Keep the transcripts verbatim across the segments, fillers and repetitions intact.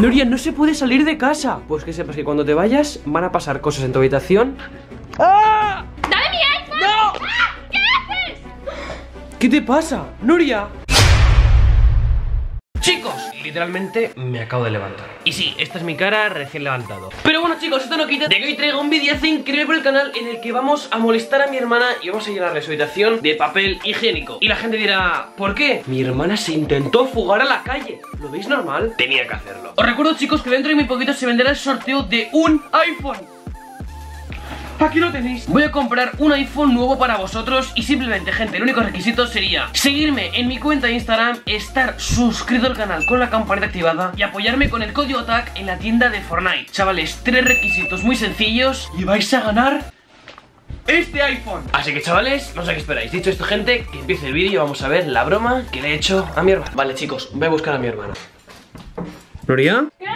Nuria, no se puede salir de casa. Pues que sepas que cuando te vayas van a pasar cosas en tu habitación. ¡Ah! ¡Dame mi iPhone! ¡No! ¡Ah! ¿Qué haces? ¿Qué te pasa, Nuria? Chicos, literalmente me acabo de levantar. Y sí, esta es mi cara recién levantado. Pero bueno chicos, esto no quita de que hoy traigo un videazo increíble por el canal en el que vamos a molestar a mi hermana y vamos a llenarle su habitación de papel higiénico. Y la gente dirá, ¿por qué? Mi hermana se intentó fugar a la calle. ¿Lo veis normal? Tenía que hacerlo. Os recuerdo chicos que dentro de muy poquito se venderá el sorteo de un iPhone. Aquí lo tenéis. Voy a comprar un iPhone nuevo para vosotros. Y simplemente, gente, el único requisito sería seguirme en mi cuenta de Instagram, estar suscrito al canal con la campanita activada y apoyarme con el código TAG en la tienda de Fortnite. Chavales, tres requisitos muy sencillos y vais a ganar este iPhone. Así que chavales, no sé qué esperáis. Dicho esto, gente, que empiece el vídeo y vamos a ver la broma que le he hecho a mi hermano. Vale chicos, voy a buscar a mi hermano. ¿Nuria? ¿Qué?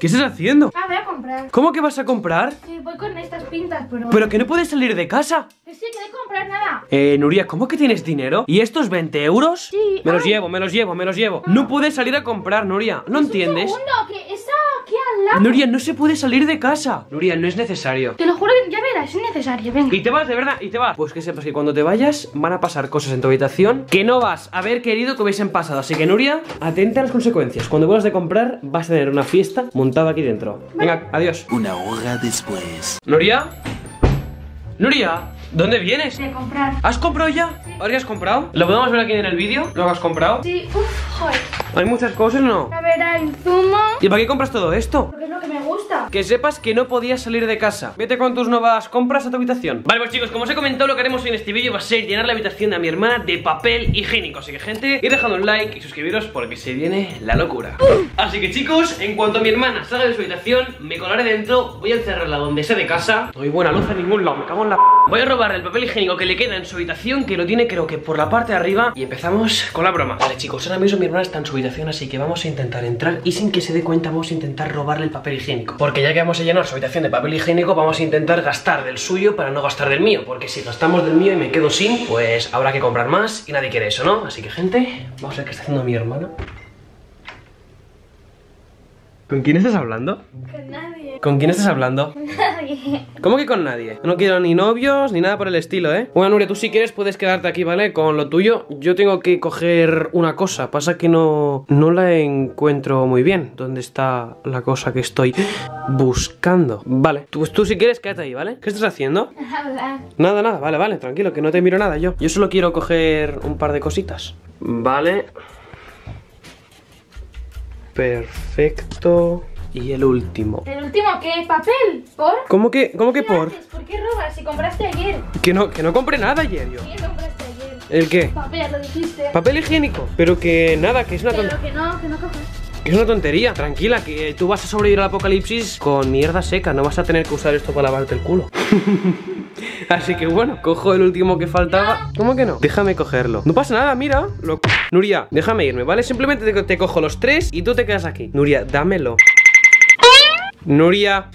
¿Qué estás haciendo? Ah, voy a comprar. ¿Cómo que vas a comprar? Sí, voy con estas pintas, pero... Pero que no puedes salir de casa. Que sí, que no he comprado nada. Eh, Nuria, ¿cómo que tienes dinero? ¿Y estos veinte euros? Sí. Me ay. los llevo, me los llevo, me los llevo. Ah. No puedes salir a comprar, Nuria. ¿No es entiendes? Un segundo, que está aquí al lado. Nuria, no se puede salir de casa. Nuria, no es necesario. Te lo juro que ya verás, es necesario, venga. Y te vas, de verdad, y te vas. Pues que sepas que cuando te vayas van a pasar cosas en tu habitación que no vas a haber querido que hubiesen pasado. Así que, Nuria, atenta a las consecuencias. Cuando vuelvas de comprar, vas a tener una fiesta montada aquí dentro. Venga, adiós. Una hora después. ¿Nuria? ¿Nuria? ¿Dónde vienes? De comprar. ¿Has comprado ya? Sí. ¿Ahora has comprado? ¿Lo podemos ver aquí en el vídeo? ¿Lo has comprado? Sí. Uf, joder. ¿Hay muchas cosas o no? A ver, hay inzumo. ¿Y para qué compras todo esto? Porque es lo que me gusta. Que sepas que no podías salir de casa. Vete con tus nuevas compras a tu habitación. Vale, pues chicos, como os he comentado, lo que haremos hoy en este vídeo va a ser llenar la habitación de mi hermana de papel higiénico. Así que, gente, ir dejando un like y suscribiros porque se viene la locura. Uh. Así que, chicos, en cuanto mi hermana salga de su habitación, me colaré dentro, voy a encerrarla donde sea de casa. No hay buena luz en ningún lado, me cago en la p. Voy a robar el papel higiénico que le queda en su habitación, que lo tiene creo que por la parte de arriba, y empezamos con la broma. Vale, chicos, ahora mismo mi hermana está en su habitación, así que vamos a intentar entrar y sin que se dé cuenta vamos a intentar robarle el papel higiénico. Porque ya que vamos a llenar su habitación de papel higiénico, vamos a intentar gastar del suyo para no gastar del mío. Porque si gastamos del mío y me quedo sin, pues habrá que comprar más y nadie quiere eso, ¿no? Así que, gente, vamos a ver qué está haciendo mi hermana. ¿Con quién estás hablando? Con nadie. ¿Con quién estás hablando? Con nadie. ¿Cómo que con nadie? No quiero ni novios ni nada por el estilo, ¿eh? Bueno, Nuria, tú si quieres puedes quedarte aquí, ¿vale? Con lo tuyo. Yo tengo que coger una cosa. Pasa que no, no la encuentro muy bien. ¿Dónde está la cosa que estoy buscando? Vale. Pues tú si quieres quédate ahí, ¿vale? ¿Qué estás haciendo? Hablar. Nada, nada. Vale, vale. Tranquilo, que no te miro nada yo. Yo solo quiero coger un par de cositas. Vale. Perfecto. Y el último. ¿El último qué? ¿Papel? ¿Por? ¿Cómo que, cómo que por? Haces? ¿Por qué robas? Si compraste ayer. Que no, que no compré nada ayer yo. ¿Qué compraste ayer? ¿El qué? Papel, lo dijiste. Papel higiénico. Pero que nada, que es una tontería. Pero que no, que no coges. Que es una tontería. Tranquila, que tú vas a sobrevivir al apocalipsis con mierda seca. No vas a tener que usar esto para lavarte el culo. Así que bueno, cojo el último que faltaba. No. ¿Cómo que no? Déjame cogerlo. No pasa nada, mira lo... Nuria, déjame irme, ¿vale? Simplemente te, te cojo los tres y tú te quedas aquí. Nuria, dámelo. Nuria.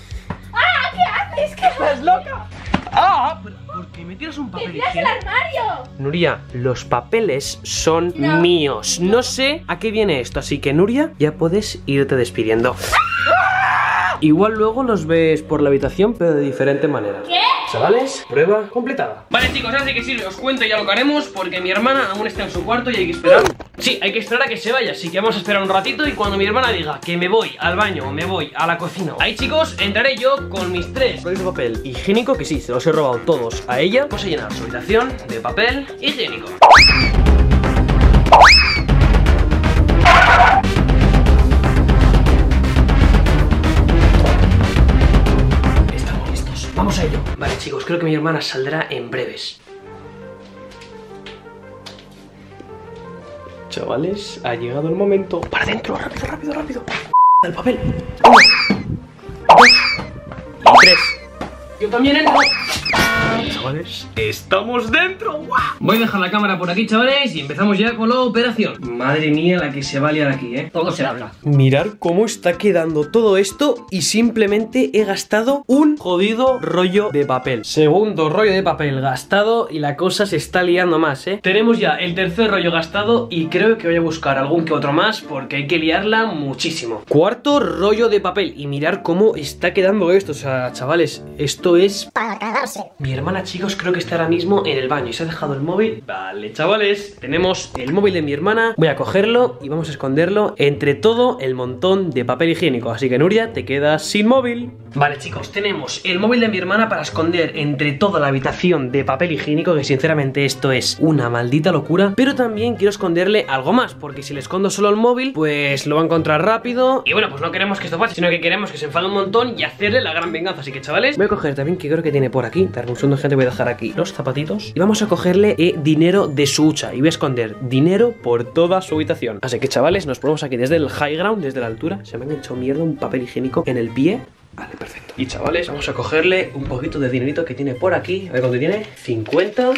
¡Ah! ¿Qué haces? ¿Qué estás loca? ¡Ah! ¿Por qué me tiras un papel? ¡Me tiras el armario! Nuria, los papeles son no. míos. No sé a qué viene esto. Así que, Nuria, ya puedes irte despidiendo. ¡Ah! Igual luego los ves por la habitación, pero de diferente manera. ¿Qué? Chavales, prueba completada. Vale chicos, así que sí, os cuento ya lo que haremos. Porque mi hermana aún está en su cuarto y hay que esperar. Sí, hay que esperar a que se vaya. Así que vamos a esperar un ratito y cuando mi hermana diga que me voy al baño o me voy a la cocina, ahí chicos, entraré yo con mis tres rollos de papel higiénico, que sí, se los he robado todos a ella. Vamos a llenar su habitación de papel higiénico. Vamos a ello. Vale chicos, creo que mi hermana saldrá en breves. Chavales, ha llegado el momento. Para adentro, rápido, rápido, rápido. El papel. Uno, dos y tres. Yo también entro. chavales. ¡Estamos dentro! ¡Wow! Voy a dejar la cámara por aquí, chavales, y empezamos ya con la operación. Madre mía, la que se va a liar aquí, ¿eh? Todo se habla. Mirad cómo está quedando todo esto y simplemente he gastado un jodido rollo de papel. Segundo rollo de papel gastado y la cosa se está liando más, ¿eh? Tenemos ya el tercer rollo gastado y creo que voy a buscar algún que otro más porque hay que liarla muchísimo. Cuarto rollo de papel y mirad cómo está quedando esto. O sea, chavales, esto es... para cagarse. Mi hermana, chicos, creo que está ahora mismo en el baño y se ha dejado el móvil. Vale, chavales, tenemos el móvil de mi hermana. Voy a cogerlo y vamos a esconderlo entre todo el montón de papel higiénico. Así que, Nuria, te quedas sin móvil. Vale, chicos, tenemos el móvil de mi hermana para esconder entre toda la habitación de papel higiénico, que sinceramente esto es una maldita locura. Pero también quiero esconderle algo más, porque si le escondo solo el móvil, pues lo va a encontrar rápido. Y bueno, pues no queremos que esto pase, sino que queremos que se enfade un montón y hacerle la gran venganza. Así que, chavales, voy a coger también, que creo que tiene por aquí, dar un segundo, gente, voy a dejar aquí los zapatitos. Y vamos a cogerle eh, dinero de su hucha. Y voy a esconder dinero por toda su habitación. Así que, chavales, nos ponemos aquí desde el high ground, desde la altura. Se me ha hecho mierda un papel higiénico en el pie. Vale, perfecto. Y, chavales, vamos a cogerle un poquito de dinerito que tiene por aquí. A ver cuánto tiene. cincuenta...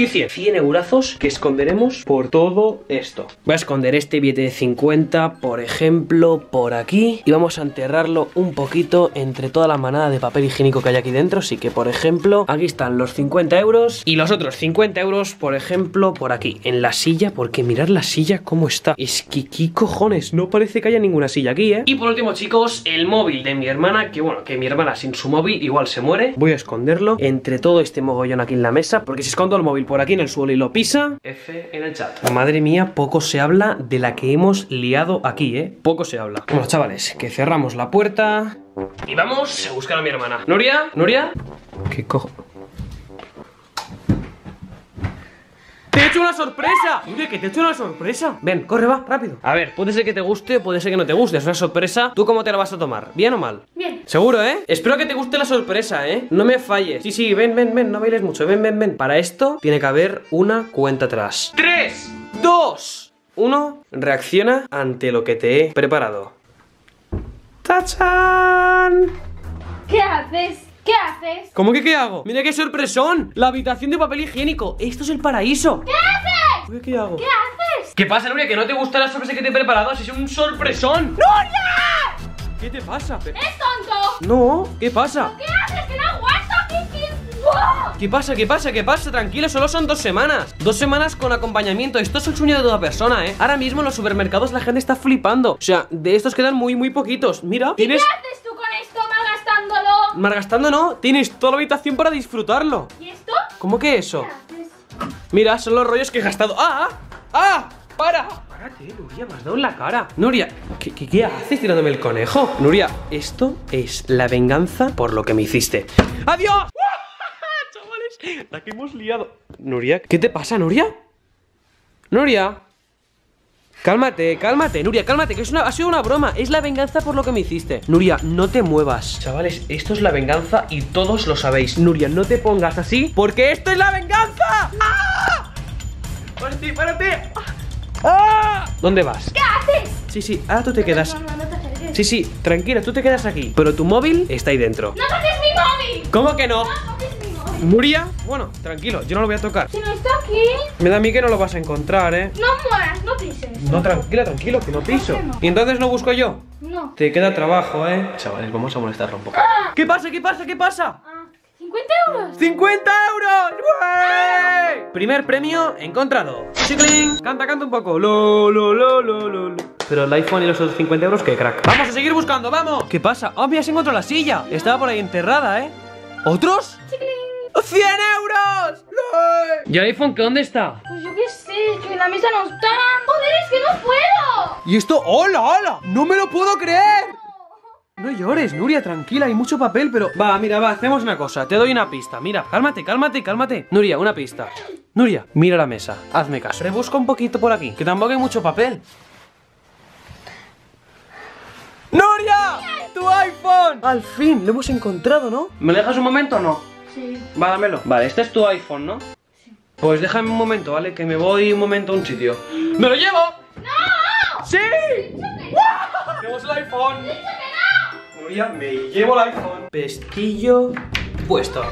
y cien eurazos que esconderemos por todo esto. Voy a esconder este billete de cincuenta, por ejemplo, por aquí. Y vamos a enterrarlo un poquito entre toda la manada de papel higiénico que hay aquí dentro. Así que, por ejemplo, aquí están los cincuenta euros. Y los otros cincuenta euros, por ejemplo, por aquí, en la silla. Porque mirad la silla cómo está. Es que, ¿qué cojones? No parece que haya ninguna silla aquí, ¿eh? Y por último, chicos, el móvil de mi hermana. Que bueno, que mi hermana sin su móvil igual se muere. Voy a esconderlo entre todo este mogollón aquí en la mesa. Porque si escondo el móvil por aquí en el suelo y lo pisa, F en el chat. Madre mía, poco se habla de la que hemos liado aquí, ¿eh? Poco se habla. Bueno, chavales, que cerramos la puerta y vamos a buscar a mi hermana. Nuria, Nuria, ¿qué cojo? ¡Te he hecho una sorpresa! Nuria, que te he hecho una sorpresa. Ven, corre, va, rápido. A ver, puede ser que te guste, puede ser que no te guste. Es una sorpresa. ¿Tú cómo te la vas a tomar? ¿Bien o mal? Bien. Seguro, ¿eh? Espero que te guste la sorpresa, ¿eh? No me falles. Sí, sí, ven, ven, ven. No bailes mucho. Ven, ven, ven. Para esto tiene que haber una cuenta atrás. tres, dos, uno. Reacciona ante lo que te he preparado. ¡Tachán! ¿Qué haces? ¿Qué haces? ¿Cómo que qué hago? Mira qué sorpresón. La habitación de papel higiénico. Esto es el paraíso. ¿Qué haces? Uy, ¿qué hago? ¿Qué haces? ¿Qué pasa, Nuria? ¿Que no te gusta la sorpresa que te he preparado? ¡Es un sorpresón! ¡Nuria! ¿Qué te pasa? ¿Es tonto? No, ¿qué pasa? ¿Qué haces? ¡Que no aguanto! ¿Qué, qué... ¡Wow! ¿Qué pasa? ¿Qué pasa? ¿Qué pasa? Tranquilo, solo son dos semanas. Dos semanas con acompañamiento. Esto es el sueño de toda persona, ¿eh? Ahora mismo en los supermercados la gente está flipando. O sea, de estos quedan muy, muy poquitos. Mira, tienes... ¿Qué haces tú con esto, malgastándolo? Malgastando no, tienes toda la habitación para disfrutarlo. ¿Y esto? ¿Cómo que eso? ¿Qué haces? Mira, son los rollos que he gastado. ¡Ah! ¡Ah! ¡Para! Párate, Nuria, me has dado en la cara. Nuria, ¿qué, qué, ¿qué haces tirándome el conejo? Nuria, esto es la venganza por lo que me hiciste. ¡Adiós! Chavales, la que hemos liado. Nuria, ¿qué te pasa, Nuria? Nuria, cálmate, cálmate, Nuria, cálmate, que es una, ha sido una broma. Es la venganza por lo que me hiciste. Nuria, no te muevas. Chavales, esto es la venganza y todos lo sabéis. Nuria, no te pongas así porque esto es la venganza. ¡Ah! ¡Párate, párate! ¡Ah! ¿Dónde vas? ¿Qué haces? Sí, sí, ahora tú te quedas. No, no, no te acerques. Sí, sí, tranquila, tú te quedas aquí. Pero tu móvil está ahí dentro. ¡No toques mi móvil! ¿Cómo que no? ¡No toques mi móvil! ¿Nuria? Bueno, tranquilo, yo no lo voy a tocar. Si no está aquí... Me da a mí que no lo vas a encontrar, ¿eh? No mueras, no pises. No, tranquila, tranquilo, que no piso. No. ¿Y entonces no busco yo? No. Te queda trabajo, ¿eh? Chavales, vamos a molestarlo un poco. ¡Ah! ¿Qué pasa? ¿Qué pasa? ¿Qué pasa? Ah. cincuenta euros. cincuenta euros. ¡Wey! Primer premio encontrado. Chicling. Canta, canta un poco. Lo, lo, lo, lo, lo. Pero el iPhone y los otros cincuenta euros, qué crack. Vamos a seguir buscando, vamos. ¿Qué pasa? Oh, mira, se encontró la silla. Estaba por ahí enterrada, ¿eh? ¿Otros? Chicling. ¡cien euros! ¡No! ¿Y el iPhone que dónde está? Pues yo qué sé, que en la mesa no está. Joder, es que no puedo. ¿Y esto? ¡Hola, hola! ¡No me lo puedo creer! No llores, Nuria, tranquila, hay mucho papel, pero... Va, mira, va, hacemos una cosa, te doy una pista. Mira, cálmate, cálmate, cálmate. Nuria, una pista. Nuria, mira la mesa, hazme caso. Rebusca un poquito por aquí, que tampoco hay mucho papel. ¡Nuria! ¡Tu iPhone! Al fin, lo hemos encontrado, ¿no? ¿Me lo dejas un momento o no? Sí. Va, dámelo. Vale, este es tu iPhone, ¿no? Sí. Pues déjame un momento, ¿vale? Que me voy un momento a un sitio. ¡Me lo llevo! ¡No! ¡Sí! ¡Tenemos el iPhone! ¡Díchame! Me llevo el iPhone. Pestillo puesto.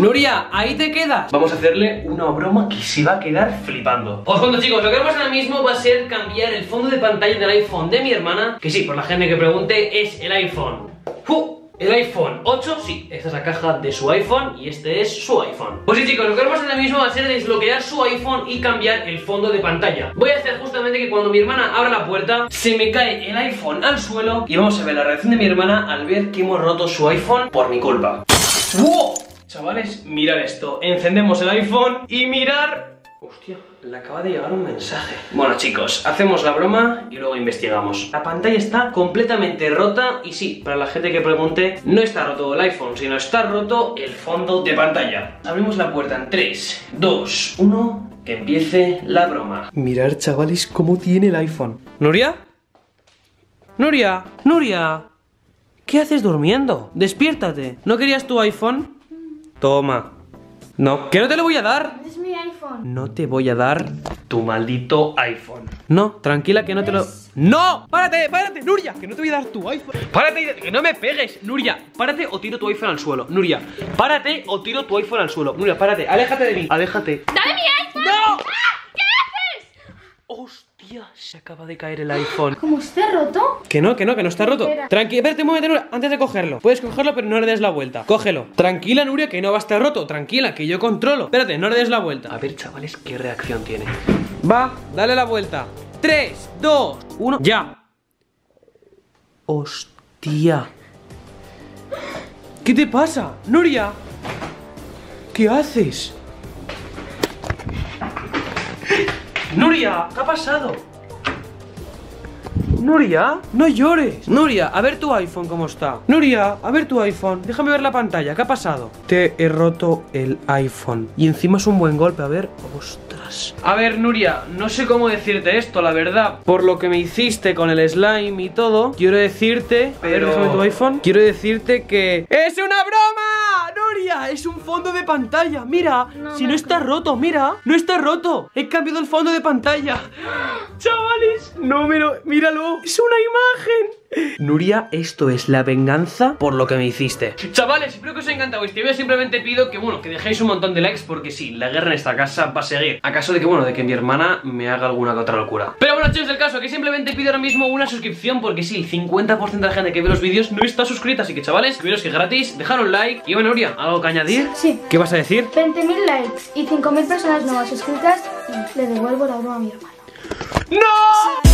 Nuria, ahí te quedas. Vamos a hacerle una broma que se va a quedar flipando. Os cuento, chicos, lo que vamos ahora mismo va a ser cambiar el fondo de pantalla del iPhone de mi hermana. Que sí, por la gente que pregunte, es el iPhone. ¡Uh! El iPhone ocho, sí, esta es la caja de su iPhone y este es su iPhone. Pues sí, chicos, lo que vamos a hacer ahora mismo va a ser desbloquear su iPhone y cambiar el fondo de pantalla. Voy a hacer justamente que cuando mi hermana abra la puerta se me cae el iPhone al suelo. Y vamos a ver la reacción de mi hermana al ver que hemos roto su iPhone por mi culpa. ¡Wow! Chavales, mirad esto, encendemos el iPhone y mirar... Hostia, le acaba de llegar un mensaje. Bueno, chicos, hacemos la broma y luego investigamos. La pantalla está completamente rota. Y sí, para la gente que pregunte, no está roto el iPhone, sino está roto el fondo de pantalla. Abrimos la puerta en tres, dos, uno. Que empiece la broma. Mirad, chavales, cómo tiene el iPhone. ¿Nuria? ¿Nuria? ¿Nuria? ¿Qué haces durmiendo? Despiértate. ¿No querías tu iPhone? Toma. No, que no te lo voy a dar. Es mi iPhone. No te voy a dar tu maldito iPhone. No, tranquila que no te lo... ¡No! ¡Párate, párate! ¡Nuria! ¡Que no te voy a dar tu iPhone! ¡Párate! ¡Que no me pegues! ¡Nuria! ¡Párate o tiro tu iPhone al suelo! ¡Nuria! ¡Párate o tiro tu iPhone al suelo! ¡Nuria, párate! ¡Aléjate de mí! ¡Aléjate! ¡Dame mi iPhone! ¡No! ¡Ah! ¿Qué haces? ¡Hostia! Se acaba de caer el iPhone. ¿Cómo está roto? Que no, que no, que no está roto. Tranquila, espérate un momento, Nuria, antes de cogerlo. Puedes cogerlo, pero no le des la vuelta. Cógelo. Tranquila, Nuria, que no va a estar roto. Tranquila, que yo controlo. Espérate, no le des la vuelta. A ver, chavales, qué reacción tiene. Va, dale la vuelta. tres, dos, uno, ya. Hostia. ¿Qué te pasa, Nuria? ¿Qué haces? Nuria, ¿qué ha pasado? Nuria, no llores. Nuria, a ver tu iPhone cómo está. Nuria, a ver tu iPhone. Déjame ver la pantalla, ¿qué ha pasado? Te he roto el iPhone. Y encima es un buen golpe, a ver. Ostras. A ver, Nuria, no sé cómo decirte esto, la verdad. Por lo que me hiciste con el slime y todo, quiero decirte... Pero... A ver, déjame tu iPhone. Quiero decirte que... ¡Es una broma! ¡Nuria! ¡Es un fondo de pantalla! ¡Mira! No, si no está roto, mira. No está roto. He cambiado el fondo de pantalla. ¡Chavales! No me lo... ¡Míralo! ¡Es una imagen! Nuria, esto es la venganza por lo que me hiciste. Chavales, espero que os haya encantado este video. Simplemente pido que, bueno, que dejéis un montón de likes. Porque sí, la guerra en esta casa va a seguir. A caso de que, bueno, de que mi hermana me haga alguna que otra locura. Pero bueno, chicos, el caso que simplemente pido ahora mismo una suscripción. Porque sí, el cincuenta por ciento de la gente que ve los vídeos no está suscrita. Así que, chavales, suscribiros que es gratis, dejar un like. Y bueno, Nuria, ¿algo que añadir? Sí. ¿Qué vas a decir? veinte mil likes y cinco mil personas nuevas suscritas. Y le devuelvo la broma a mi hermana. ¡No!